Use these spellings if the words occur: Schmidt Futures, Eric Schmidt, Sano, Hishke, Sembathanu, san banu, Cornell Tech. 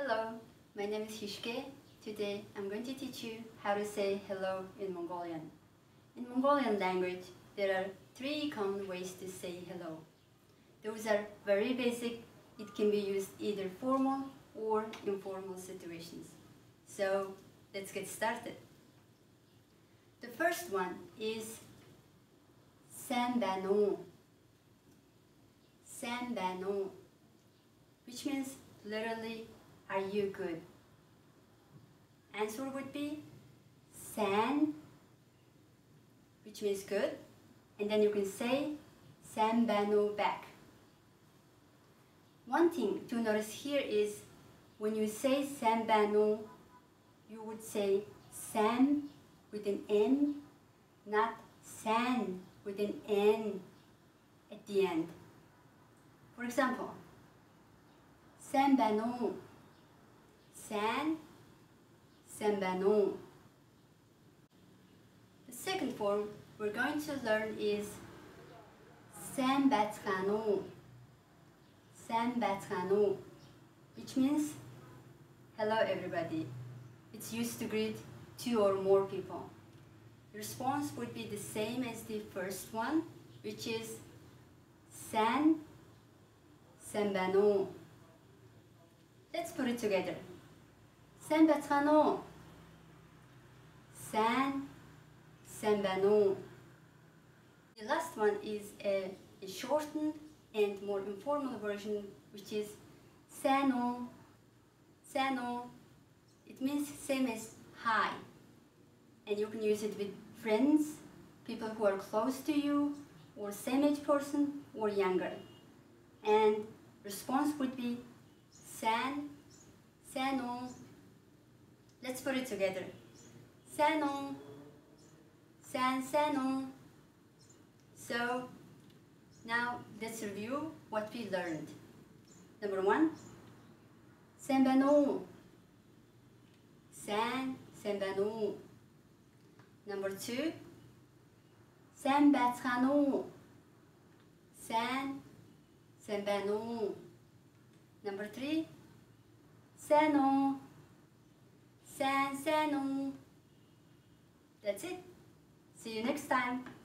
Hello, my name is Hishke. Today I'm going to teach you how to say hello in Mongolian. In Mongolian language, there are three common ways to say hello. Those are very basic. It can be used either formal or informal situations. So let's get started. The first one is san banu. San banu, which means literally, are you good? Answer would be san, which means good, and then you can say san banu back. One thing to notice here is when you say san banu, you would say san with an N, not san with an N at the end. For example, san banu, san banu. The second form we're going to learn is Sembathanu, which means hello everybody. It's used to greet two or more people. The response would be the same as the first one, which is Sembathanu. Let's put it together. Sembathanu, Sembathanu. The last one is a shortened and more informal version, which is Sano. Sano. It means same as hi, and you can use it with friends, people who are close to you, or same age person, or younger. And response would be Sano. Let's put it together. Sano, Sano. So now let's review what we learned. Number one, Sembanu. Sembanu. Number two, Sembathanu. Sembanu. Number three, Sano. Sano. That's it. See you next time.